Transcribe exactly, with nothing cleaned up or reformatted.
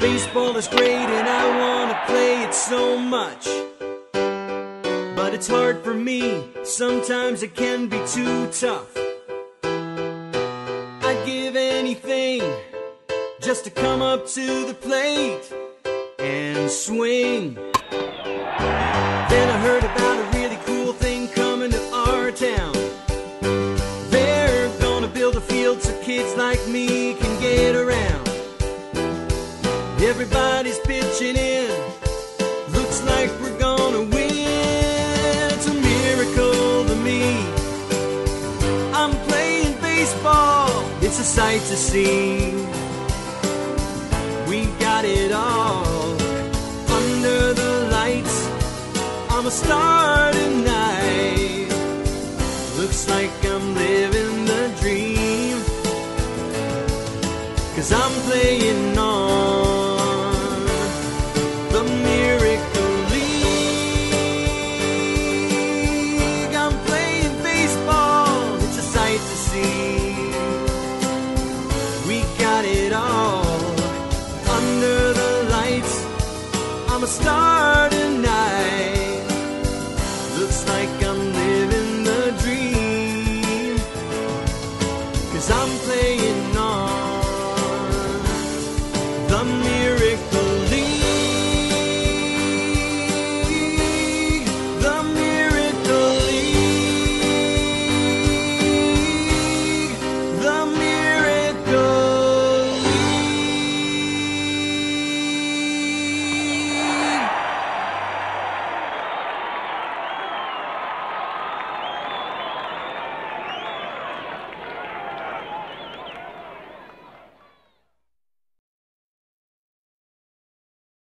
Baseball is great and I want to play it so much, but it's hard for me, sometimes it can be too tough. I'd give anything just to come up to the plate and swing. Then I heard about a really cool thing coming to our town. They're gonna build a field so kids like me can get around. Everybody's pitching in, looks like we're gonna win. It's a miracle to me, I'm playing baseball, it's a sight to see. We've got it all, under the lights, I'm a star tonight. Looks like I'm living the dream, 'cause I'm playing on. Start